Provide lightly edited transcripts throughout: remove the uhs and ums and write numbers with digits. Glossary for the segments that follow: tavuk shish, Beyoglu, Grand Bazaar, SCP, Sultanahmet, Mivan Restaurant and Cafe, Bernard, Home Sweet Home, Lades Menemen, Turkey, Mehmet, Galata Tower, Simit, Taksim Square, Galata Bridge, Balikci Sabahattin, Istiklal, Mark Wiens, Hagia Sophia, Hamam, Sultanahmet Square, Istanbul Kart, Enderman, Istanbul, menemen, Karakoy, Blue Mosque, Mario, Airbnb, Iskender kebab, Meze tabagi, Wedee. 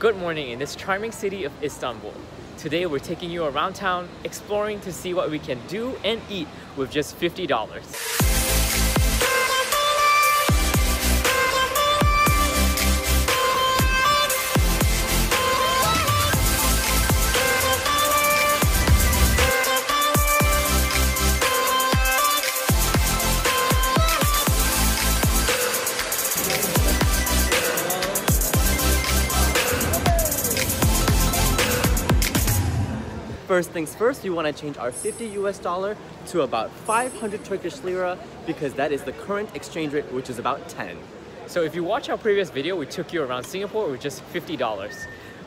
Good morning in this charming city of Istanbul. Today we're taking you around town, exploring to see what we can do and eat with just $50. First things first, we want to change our $50 US to about 500 Turkish lira because that is the current exchange rate, which is about 10. So if you watch our previous video, we took you around Singapore with just $50.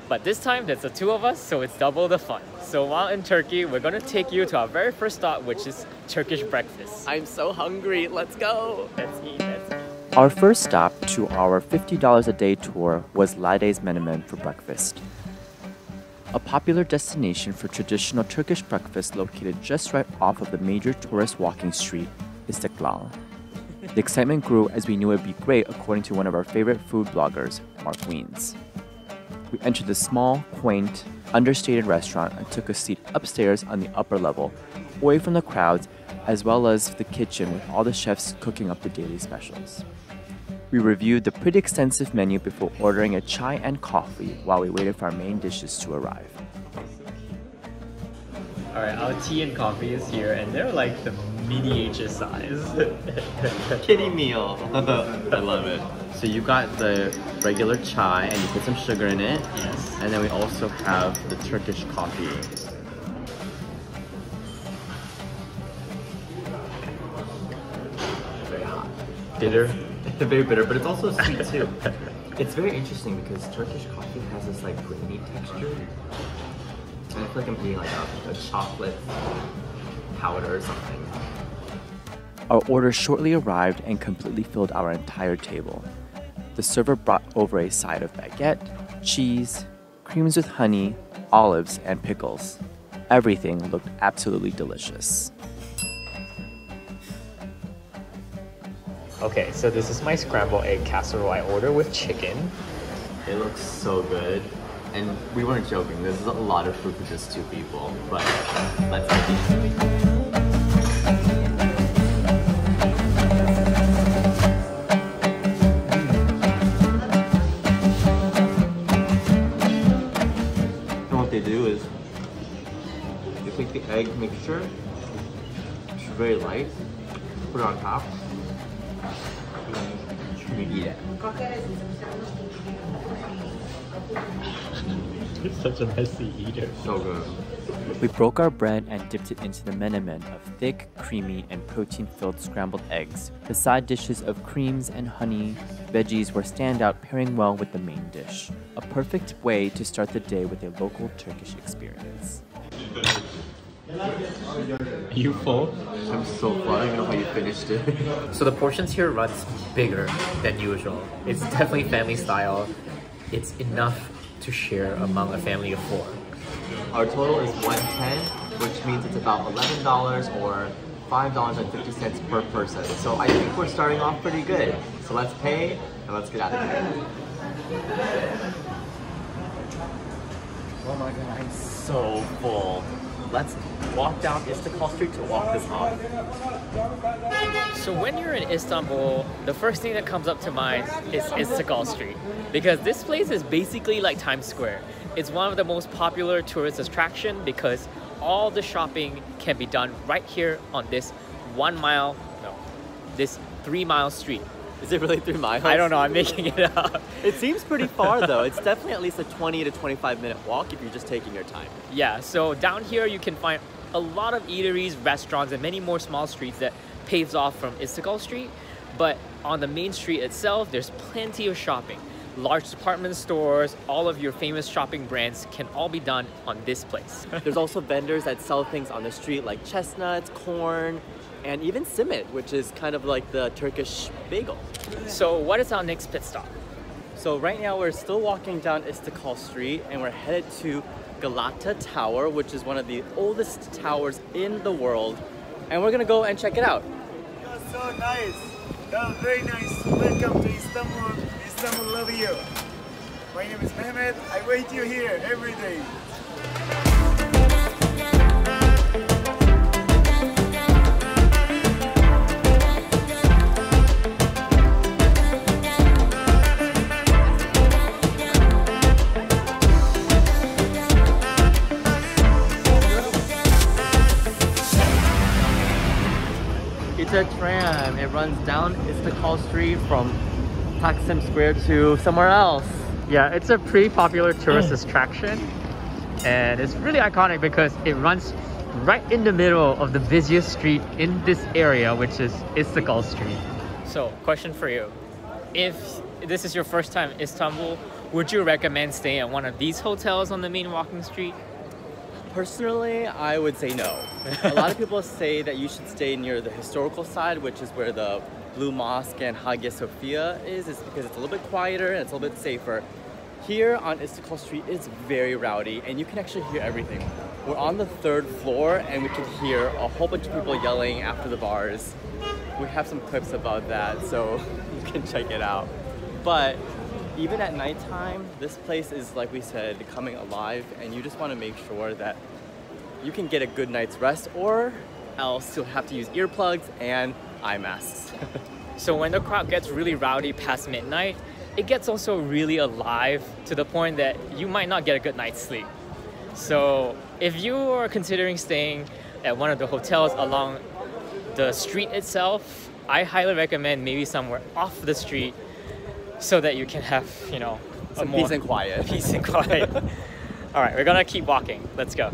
But this time, that's the two of us, so it's double the fun. So while in Turkey, we're going to take you to our very first stop, which is Turkish breakfast. I'm so hungry. Let's go. Let's eat. Our first stop to our $50 a day tour was Lades Menemen for breakfast. A popular destination for traditional Turkish breakfast located just right off of the major tourist walking street, Istiklal. The excitement grew as we knew it would be great according to one of our favorite food bloggers, Mark Wiens. We entered the small, quaint, understated restaurant and took a seat upstairs on the upper level, away from the crowds as well as the kitchen with all the chefs cooking up the daily specials. We reviewed the pretty extensive menu before ordering a chai and coffee while we waited for our main dishes to arrive. Alright, our tea and coffee is here and they're like the miniature size. Kitty meal! I love it. So you got the regular chai and you put some sugar in it. Yes. And then we also have the Turkish coffee. Very hot. Bitter. It's very bitter, but it's also sweet too. It's very interesting because Turkish coffee has this like grainy texture. And I feel like I'm eating like a chocolate powder or something. Our order shortly arrived and completely filled our entire table. The server brought over a side of baguette, cheese, creams with honey, olives, and pickles. Everything looked absolutely delicious. Okay, so this is my scrambled egg casserole I ordered with chicken. It looks so good. And we weren't joking, this is a lot of food for just two people. But let's get it. And what they do is, they take the egg mixture, which is very light, put it on top. Yeah. You're such a messy eater. So good. We broke our bread and dipped it into the menemen of thick, creamy, and protein-filled scrambled eggs. The side dishes of creams and honey, veggies were standout, pairing well with the main dish. A perfect way to start the day with a local Turkish experience. Are you full? I'm so full. I don't even know how you finished it. So the portions here runs bigger than usual. It's definitely family style. It's enough to share among a family of four. Our total is $110, which means it's about $11 or $5.50 per person. So I think we're starting off pretty good. So let's pay and let's get out of here. Oh my god, I'm so full. Let's walk down Istiklal Street to walk this off. So when you're in Istanbul, the first thing that comes up to mind is Istiklal Street. Because this place is basically like Times Square. It's one of the most popular tourist attractions because all the shopping can be done right here on this 1 mile, no, this 3 mile street. Is it really 3 miles? I don't know, I'm making it up. It seems pretty far though. It's definitely at least a 20 to 25 minute walk if you're just taking your time. Yeah, so down here you can find a lot of eateries, restaurants, and many more small streets that paves off from Istiklal Street. But on the main street itself, there's plenty of shopping. Large department stores, all of your famous shopping brands can all be done on this place. There's also vendors that sell things on the street like chestnuts, corn, and even simit, which is kind of like the Turkish bagel. So what is our next pit stop? So right now we're still walking down Istiklal Street and we're headed to Galata Tower, which is one of the oldest towers in the world. And we're gonna go and check it out. That's so nice. That's very nice. Welcome to Istanbul. Istanbul love you. My name is Mehmet. I wait you here every day. A tram. It runs down Istiklal Street from Taksim Square to somewhere else. Yeah, it's a pretty popular tourist attraction, and it's really iconic because it runs right in the middle of the busiest street in this area, which is Istiklal Street. So, question for you. If this is your first time in Istanbul, would you recommend staying at one of these hotels on the main walking street? Personally, I would say no. A lot of people say that you should stay near the historical side, which is where the Blue Mosque and Hagia Sophia is because it's a little bit quieter and it's a little bit safer. Here on Istiklal Street, it's very rowdy and you can actually hear everything. We're on the third floor and we could hear a whole bunch of people yelling after the bars. We have some clips about that, so you can check it out. But even at nighttime, this place is, like we said, coming alive, and you just want to make sure that you can get a good night's rest, or else you'll have to use earplugs and eye masks. So when the crowd gets really rowdy past midnight, it gets also really alive to the point that you might not get a good night's sleep. So if you are considering staying at one of the hotels along the street itself, I highly recommend maybe somewhere off the street, so that you can have, you know, some more peace and quiet. Peace and quiet. All right, we're gonna keep walking. Let's go.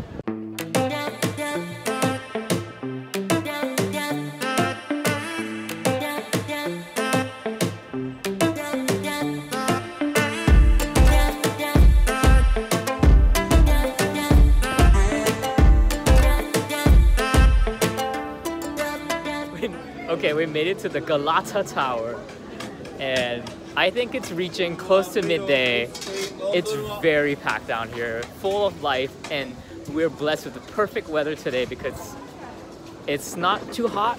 Okay, we made it to the Galata Tower, and I think it's reaching close to midday. It's very packed down here, full of life, and we're blessed with the perfect weather today because it's not too hot,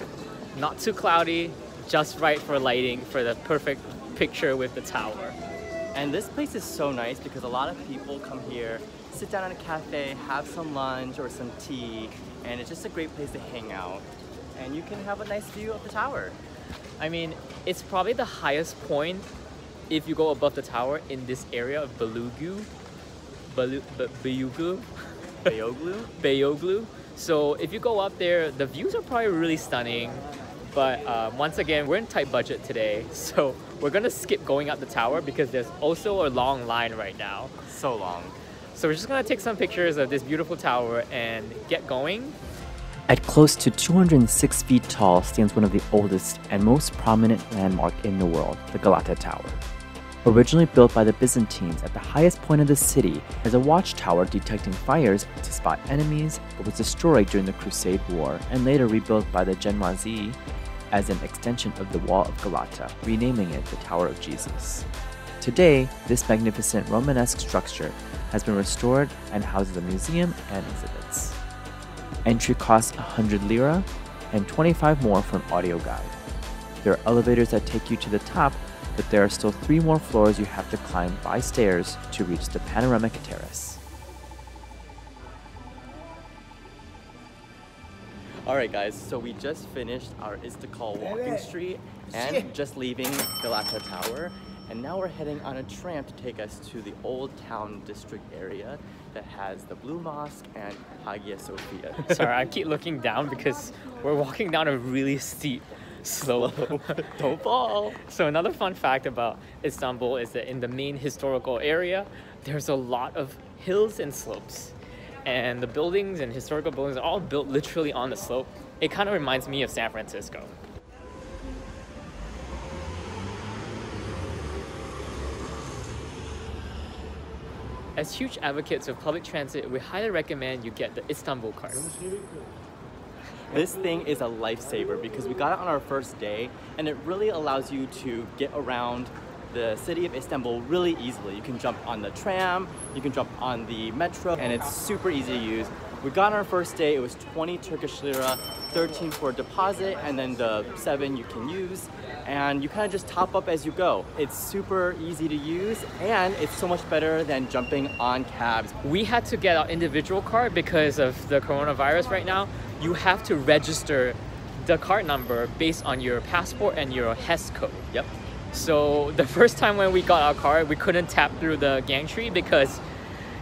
not too cloudy, just right for lighting, for the perfect picture with the tower. And this place is so nice because a lot of people come here, sit down in a cafe, have some lunch or some tea, and it's just a great place to hang out. And you can have a nice view of the tower. I mean, it's probably the highest point if you go above the tower in this area of Beyoglu. So if you go up there, the views are probably really stunning. But once again, we're in tight budget today, so we're gonna skip going up the tower because there's also a long line right now. So long. So we're just gonna take some pictures of this beautiful tower and get going. At close to 206 feet tall stands one of the oldest and most prominent landmark in the world, the Galata Tower. Originally built by the Byzantines at the highest point of the city as a watchtower detecting fires to spot enemies, it was destroyed during the Crusade War and later rebuilt by the Genoese as an extension of the Wall of Galata, renaming it the Tower of Jesus. Today, this magnificent Romanesque structure has been restored and houses a museum and exhibits. Entry costs 100 lira and 25 more for an audio guide. There are elevators that take you to the top, but there are still 3 more floors you have to climb by stairs to reach the panoramic terrace. Alright guys, so we just finished our Istiklal walking street and just leaving Galata Tower, and now we're heading on a tram to take us to the old town district area that has the Blue Mosque and Hagia Sophia. Sorry, I keep looking down because we're walking down a really steep slope. Don't fall. So another fun fact about Istanbul is that in the main historical area, there's a lot of hills and slopes. And the buildings and historical buildings are all built literally on the slope. It kind of reminds me of San Francisco. As huge advocates of public transit, we highly recommend you get the Istanbul Kart. This thing is a lifesaver because we got it on our first day and it really allows you to get around the city of Istanbul really easily. You can jump on the tram, you can jump on the metro, and it's super easy to use. We got on our first day, it was 20 Turkish lira, 13 for a deposit, and then the 7 you can use. And you kind of just top up as you go. It's super easy to use, and it's so much better than jumping on cabs. We had to get our individual card because of the coronavirus right now. You have to register the card number based on your passport and your HES code. Yep. So the first time when we got our card, we couldn't tap through the gantry because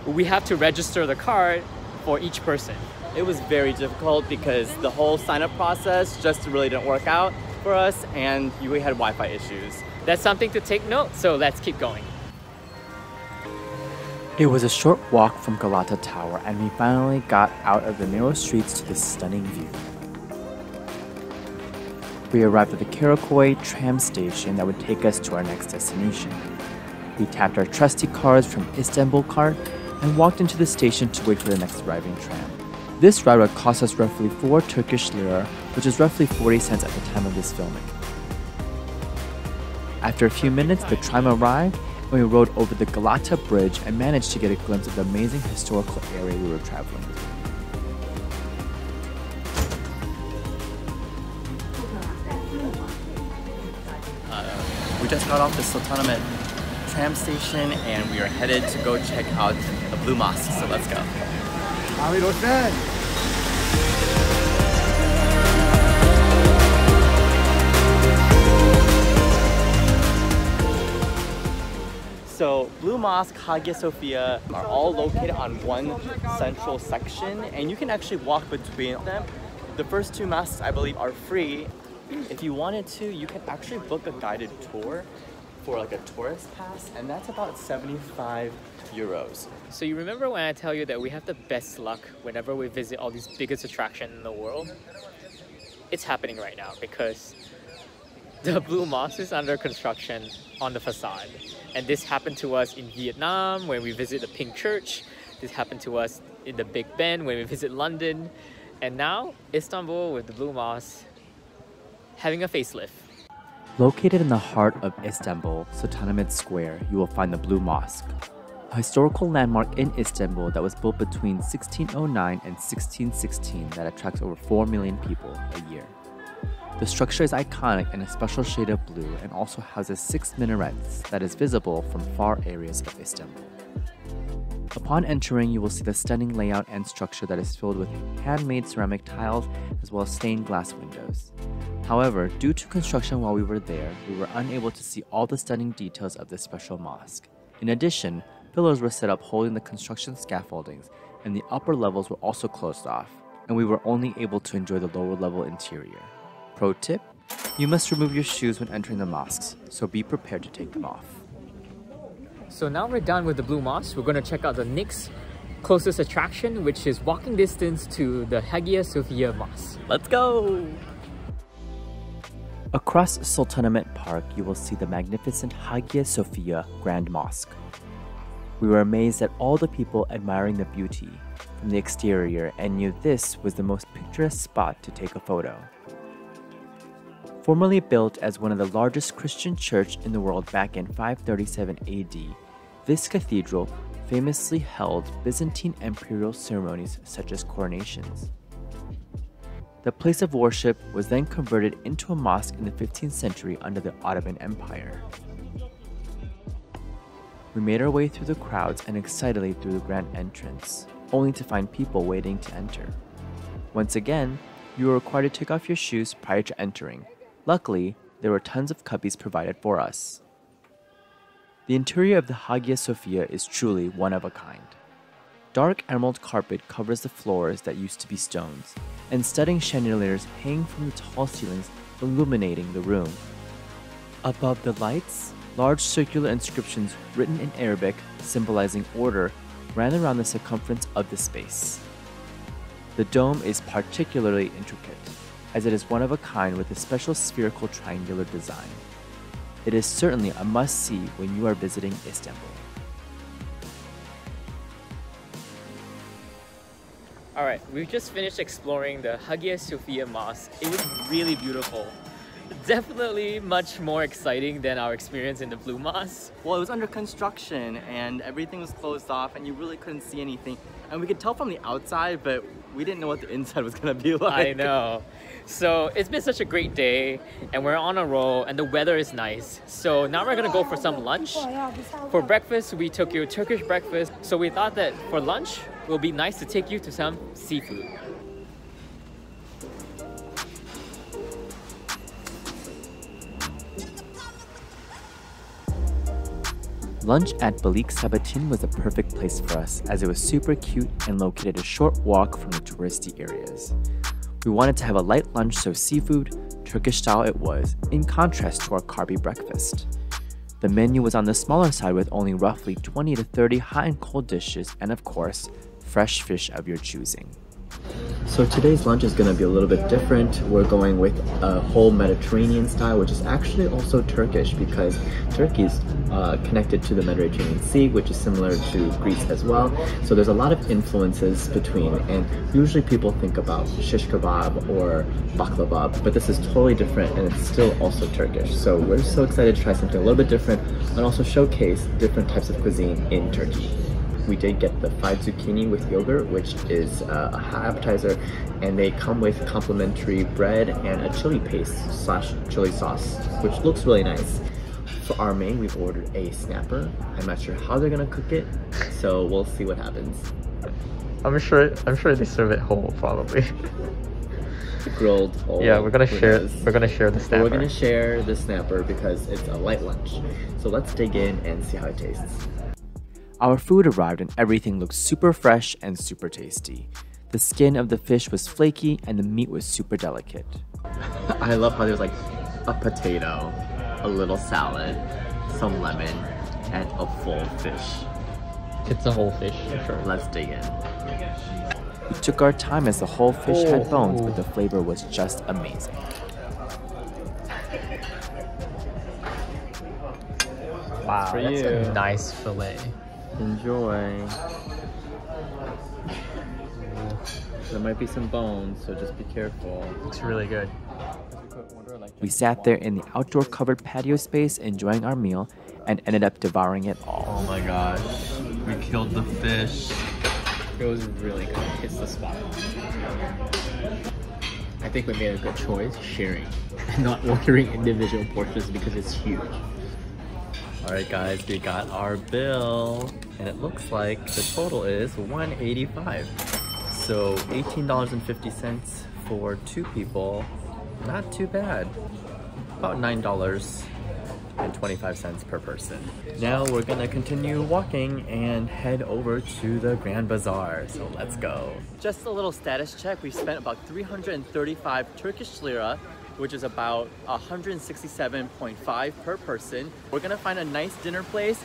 we have to register the card for each person. It was very difficult because the whole sign-up process just really didn't work out for us, and we had Wi-Fi issues. That's something to take note, so let's keep going. It was a short walk from Galata Tower, and we finally got out of the narrow streets to this stunning view. We arrived at the Karakoy tram station that would take us to our next destination. We tapped our trusty cards from Istanbul Kart and walked into the station to wait for the next arriving tram. This ride would cost us roughly 4 Turkish lira, which is roughly 40 cents at the time of this filming. After a few minutes, the tram arrived and we rode over the Galata Bridge and managed to get a glimpse of the amazing historical area we were traveling through. We just got off the Sultanahmet tram station and we are headed to go check out the Blue Mosque, so let's go. So Blue Mosque, Hagia Sophia are all located on one central section, and you can actually walk between them. The first two mosques, I believe, are free. If you wanted to, you can actually book a guided tour for like a tourist pass, and that's about 75 euros. So you remember when I tell you that we have the best luck whenever we visit all these biggest attractions in the world? It's happening right now because the Blue Mosque is under construction on the facade. And this happened to us in Vietnam when we visit the Pink Church. This happened to us in the Big Ben when we visit London. And now Istanbul with the Blue Mosque having a facelift. Located in the heart of Istanbul, Sultanahmet Square, you will find the Blue Mosque, a historical landmark in Istanbul that was built between 1609 and 1616 that attracts over 4 million people a year. The structure is iconic in a special shade of blue and also houses 6 minarets that is visible from far areas of Istanbul. Upon entering, you will see the stunning layout and structure that is filled with handmade ceramic tiles as well as stained glass windows. However, due to construction while we were there, we were unable to see all the stunning details of this special mosque. In addition, pillars were set up holding the construction scaffoldings, and the upper levels were also closed off, and we were only able to enjoy the lower level interior. Pro tip, you must remove your shoes when entering the mosques, so be prepared to take them off. So now we're done with the Blue Mosque, we're going to check out the next closest attraction, which is walking distance to the Hagia Sophia Mosque. Let's go! Across Sultanahmet Park, you will see the magnificent Hagia Sophia Grand Mosque. We were amazed at all the people admiring the beauty from the exterior and knew this was the most picturesque spot to take a photo. Formerly built as one of the largest Christian church in the world back in 537 AD, this cathedral famously held Byzantine imperial ceremonies such as coronations. The place of worship was then converted into a mosque in the 15th century under the Ottoman Empire. We made our way through the crowds and excitedly through the grand entrance, only to find people waiting to enter. Once again, you were required to take off your shoes prior to entering. Luckily, there were tons of cubbies provided for us. The interior of the Hagia Sophia is truly one of a kind. Dark emerald carpet covers the floors that used to be stones, and stunning chandeliers hang from the tall ceilings illuminating the room. Above the lights, large circular inscriptions written in Arabic, symbolizing order, ran around the circumference of the space. The dome is particularly intricate, as it is one of a kind with a special spherical triangular design. It is certainly a must-see when you are visiting Istanbul. Alright, we've just finished exploring the Hagia Sophia Mosque. It was really beautiful. Definitely much more exciting than our experience in the Blue Mosque. Well, it was under construction and everything was closed off and you really couldn't see anything. And we could tell from the outside, but we didn't know what the inside was gonna be like. I know. So it's been such a great day and we're on a roll and the weather is nice. So now we're gonna go for some lunch. For breakfast, we took you Turkish breakfast. So we thought that for lunch, it would be nice to take you to some seafood. Lunch at Balikci Sabahattin was the perfect place for us as it was super cute and located a short walk from the touristy areas. We wanted to have a light lunch, so seafood, Turkish style it was, in contrast to our carby breakfast. The menu was on the smaller side with only roughly 20 to 30 hot and cold dishes and of course, fresh fish of your choosing. So today's lunch is going to be a little bit different. We're going with a whole Mediterranean style, which is actually also Turkish because Turkey is connected to the Mediterranean Sea, which is similar to Greece as well. So there's a lot of influences between, and usually people think about shish kebab or baklava, but this is totally different and it's still also Turkish. So we're so excited to try something a little bit different and also showcase different types of cuisine in Turkey. We did get the fried zucchini with yogurt, which is a hot appetizer, and they come with complimentary bread and a chili paste slash chili sauce, which looks really nice. For our main, we've ordered a snapper. I'm not sure how they're gonna cook it, so we'll see what happens. I'm sure they serve it whole, probably. Grilled whole. Yeah, we're gonna share the snapper. We're gonna share the snapper because it's a light lunch. So let's dig in and see how it tastes. Our food arrived and everything looked super fresh and super tasty. The skin of the fish was flaky and the meat was super delicate. I love how there's like a potato, a little salad, some lemon, and a full fish. It's a whole fish, for sure. Let's dig in. We took our time as the whole fish had bones, but the flavor was just amazing. Wow, that's a nice fillet. Enjoy. There might be some bones, so just be careful. It's really good. We sat there in the outdoor covered patio space enjoying our meal and ended up devouring it all. Oh my gosh, we killed the fish. It was really good. Hits the spot. I think we made a good choice sharing and not ordering individual portions because it's huge. Alright guys, we got our bill, and it looks like the total is $185. So $18.50 for two people, not too bad. About $9.25 per person. Now we're gonna continue walking and head over to the Grand Bazaar, so let's go. Just a little status check, we spent about 335 Turkish lira, which is about 167.5 per person. We're gonna find a nice dinner place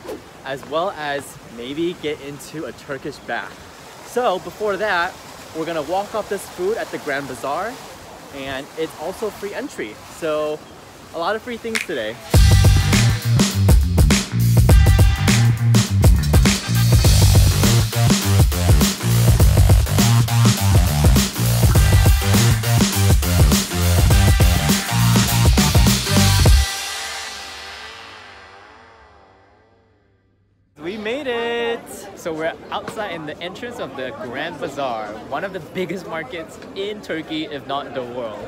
as well as maybe get into a Turkish bath. So before that, we're gonna walk off this food at the Grand Bazaar and it's also free entry. So a lot of free things today. So we're outside in the entrance of the Grand Bazaar, one of the biggest markets in Turkey, if not the world.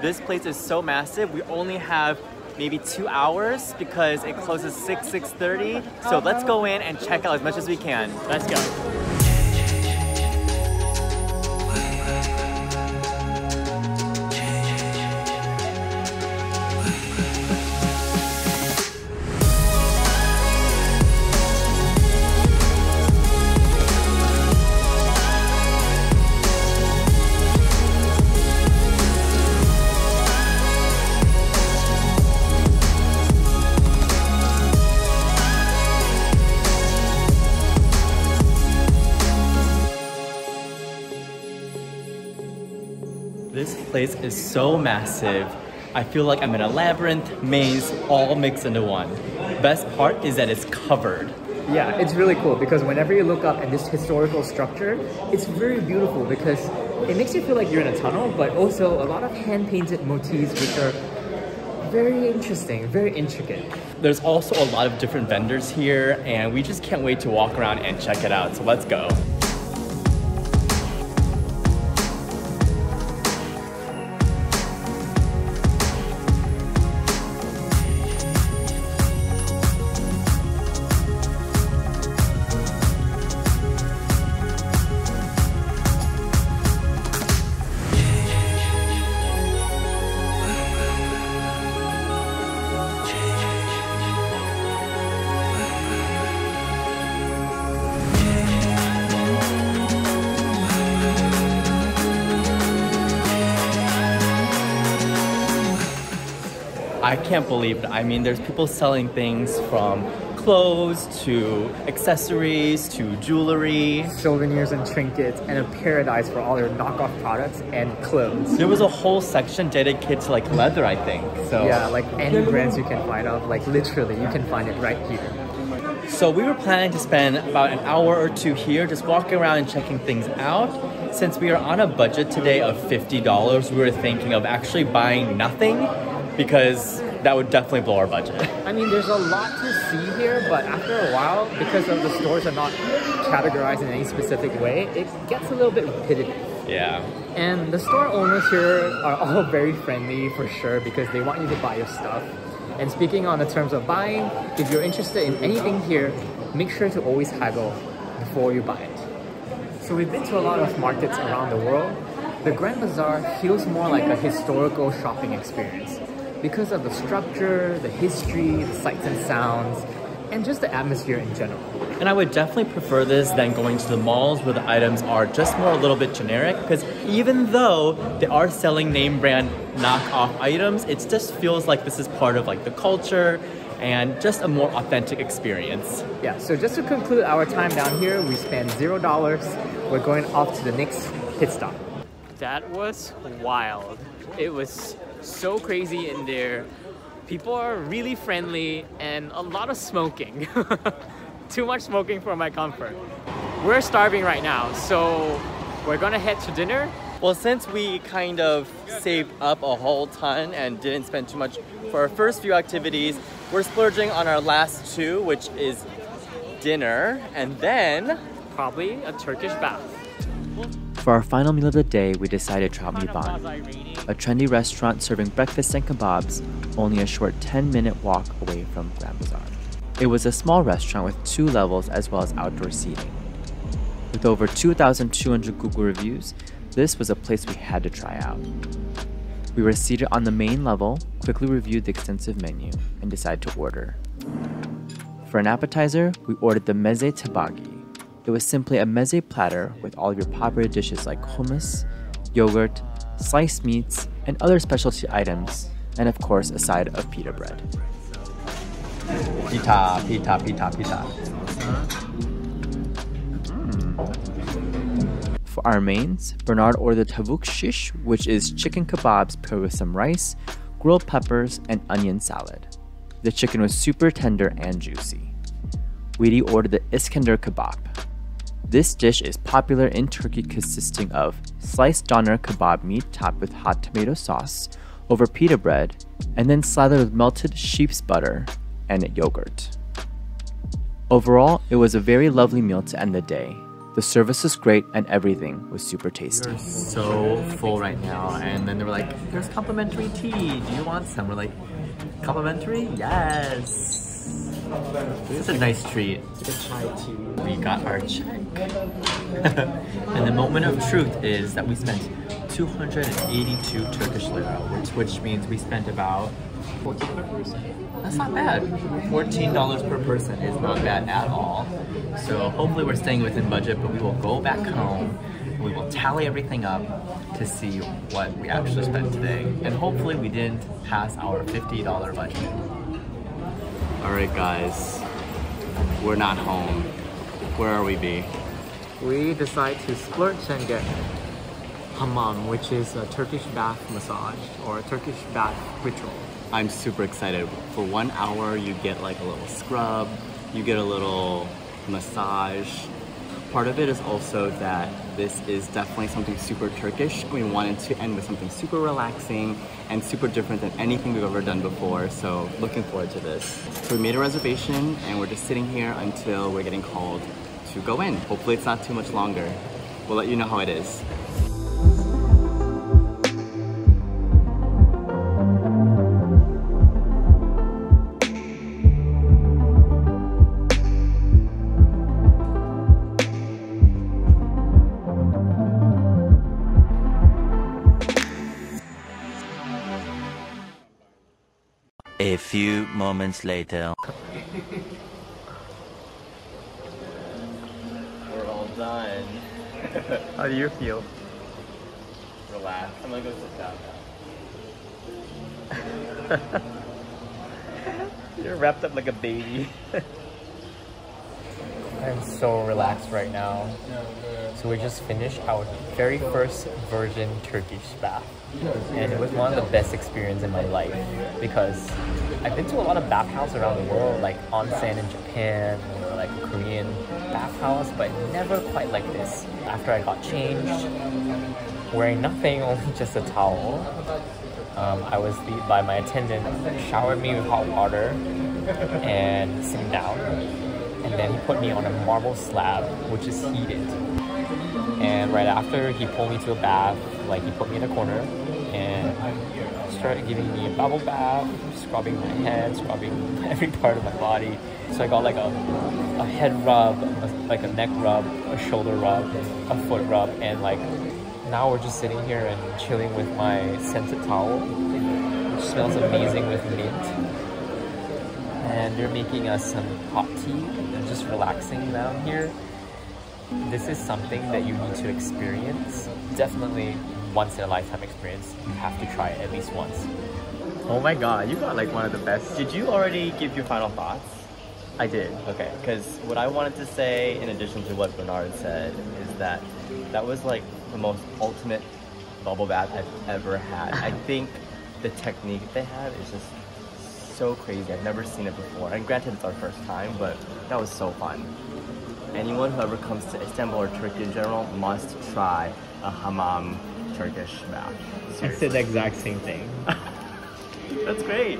This place is so massive. We only have maybe 2 hours because it closes 6:30. So let's go in and check out as much as we can. Let's go. This place is so massive. I feel like I'm in a labyrinth, maze, all mixed into one. Best part is that it's covered. Yeah, it's really cool because whenever you look up at this historical structure, it's very beautiful because it makes you feel like you're in a tunnel, but also a lot of hand-painted motifs which are very interesting, very intricate. There's also a lot of different vendors here, and we just can't wait to walk around and check it out, so let's go. I can't believe it. I mean, there's people selling things from clothes to accessories to jewelry. Souvenirs and trinkets, and a paradise for all their knockoff products and clothes. There was a whole section dedicated to like leather, I think. So yeah, like any brands you can find out, like literally you can find it right here. So we were planning to spend about an hour or two here just walking around and checking things out. Since we are on a budget today of $50, we were thinking of actually buying nothing, because that would definitely blow our budget. I mean, there's a lot to see here, but after a while, because of the stores are not categorized in any specific way, it gets a little bit repetitive. Yeah. And the store owners here are all very friendly for sure, because they want you to buy your stuff. And speaking on the terms of buying, if you're interested in anything here, make sure to always haggle before you buy it. So we've been to a lot of markets around the world. The Grand Bazaar feels more like a historical shopping experience, because of the structure, the history, the sights and sounds, and just the atmosphere in general. And I would definitely prefer this than going to the malls where the items are just more a little bit generic, because even though they are selling name brand knockoff items, it just feels like this is part of like the culture and just a more authentic experience. Yeah, so just to conclude our time down here, we spent $0. We're going off to the next pit stop. That was wild. It was so crazy in there. People are really friendly and a lot of smoking. Too much smoking for my comfort. We're starving right now, so we're gonna head to dinner. Well, since we kind of saved up a whole ton and didn't spend too much for our first few activities, we're splurging on our last two, which is dinner and then probably a Turkish bath. For our final meal of the day, we decided to try Mivan, a trendy restaurant serving breakfast and kebabs, only a short 10-minute walk away from Grand Bazaar. It was a small restaurant with 2 levels as well as outdoor seating. With over 2,200 Google reviews, this was a place we had to try out. We were seated on the main level, quickly reviewed the extensive menu, and decided to order. For an appetizer, we ordered the Meze tabagi. It was simply a meze platter with all of your popular dishes like hummus, yogurt, sliced meats, and other specialty items, and of course a side of pita bread. Pita, pita, pita, pita. For our mains, Bernard ordered tavuk shish, which is chicken kebabs paired with some rice, grilled peppers, and onion salad. The chicken was super tender and juicy. Wedee ordered the Iskender kebab. This dish is popular in Turkey, consisting of sliced doner kebab meat topped with hot tomato sauce over pita bread and then slathered with melted sheep's butter and yogurt. Overall, it was a very lovely meal to end the day. The service was great and everything was super tasty. We're so full right now, and then they were like, there's complimentary tea, do you want some? We're like, complimentary? Yes! This is a nice treat. We got our check. And the moment of truth is that we spent 282 Turkish lira, which means we spent about $14 per person. That's not bad. $14 per person is not bad at all. So hopefully we're staying within budget, but we will go back home and we will tally everything up to see what we actually spent today. And hopefully we didn't pass our $50 budget. Alright guys, we're not home. Where are we, B? We decide to splurge and get Hamam, which is a Turkish bath massage or a Turkish bath ritual. I'm super excited. For 1 hour, you get like a little scrub, you get a little massage. part of it is also that this is definitely something super Turkish. We wanted to end with something super relaxing and super different than anything we've ever done before, so looking forward to this. So we made a reservation and we're just sitting here until we're getting called to go in. Hopefully it's not too much longer. We'll let you know how it is. A few moments later. We're all done. How do you feel? Relaxed. I'm gonna go sit down now. You're wrapped up like a baby. I'm so relaxed right now. So we just finished our very first virgin Turkish bath. And it was one of the best experiences in my life because I've been to a lot of bathhouses around the world, like onsen in Japan or like a Korean bathhouse, but never quite like this. After I got changed, wearing nothing, only just a towel, I was led by my attendant, showered me with hot water and sitting down, and then he put me on a marble slab which is heated. And right after, he pulled me to a bath, like he put me in a corner and started giving me a bubble bath, scrubbing my head, scrubbing every part of my body. So I got like a head rub, like a neck rub, a shoulder rub, a foot rub, and like now we're just sitting here and chilling with my scented towel, which smells amazing with mint. And they're making us some hot tea and just relaxing down here. This is something that you need to experience. Definitely once in a lifetime experience. You have to try it at least once. Oh my god, you got like one of the best. Did you already give your final thoughts? I did. Okay, because what I wanted to say in addition to what Bernard said is that that was like the most ultimate bubble bath I've ever had. I think the technique they had is just so crazy. I've never seen it before. And granted it's our first time, but that was so fun. Anyone who ever comes to Istanbul or Turkey in general must try a hamam Turkish bath. I said the exact same thing. That's great.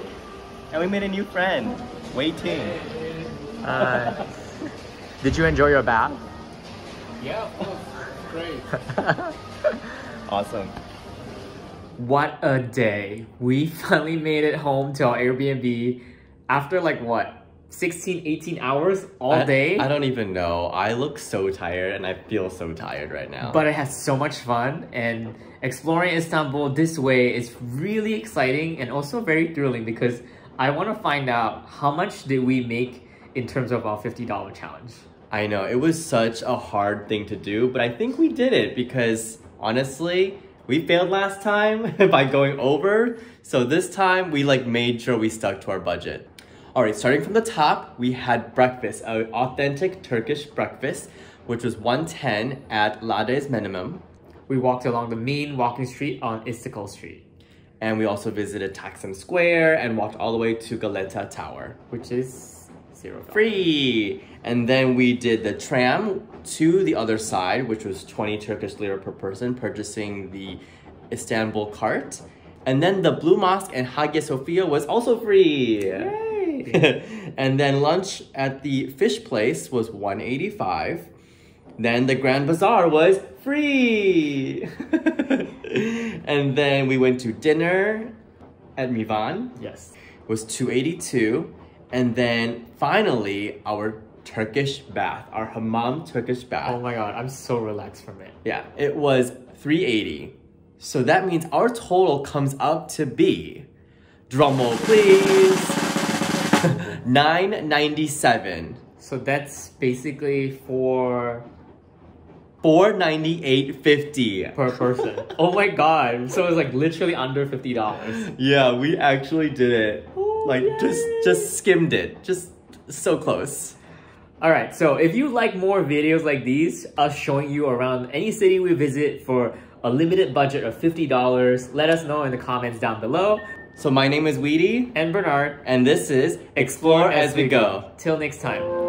And we made a new friend, waiting. Did you enjoy your bath? Yeah, of course. Great. Awesome. What a day. We finally made it home to our Airbnb after like what? 16, 18 hours all day? I don't even know. I look so tired and I feel so tired right now. But I had so much fun, and exploring Istanbul this way is really exciting and also very thrilling because I want to find out how much did we make in terms of our $50 challenge. I know, it was such a hard thing to do, but I think we did it because honestly, we failed last time by going over. So this time we like made sure we stuck to our budget. All right, starting from the top, we had breakfast, an authentic Turkish breakfast, which was 110 at Lades Menemen. We walked along the main walking street on Istiklal Street. And we also visited Taksim Square and walked all the way to Galata Tower, which is $0. Free. And then we did the tram to the other side, which was 20 Turkish lira per person, purchasing the Istanbul Kart. And then the Blue Mosque and Hagia Sophia was also free. Yay. And then lunch at the fish place was $185. Then the Grand Bazaar was free. And then we went to dinner at Mivan. Yes. Was $282. And then finally our Turkish bath, our hammam Turkish bath. Oh my god, I'm so relaxed from it. Yeah, it was $380. So that means our total comes up to be, drumroll please, $997. So that's basically for $498.50 per person. Oh my god! So it's like literally under $50. Yeah, we actually did it. Oh, like yay. just skimmed it. Just so close. All right. So if you like more videos like these, us showing you around any city we visit for a limited budget of $50, let us know in the comments down below. So my name is Wedee. And Bernard. And this is Explore As We Go. Till next time.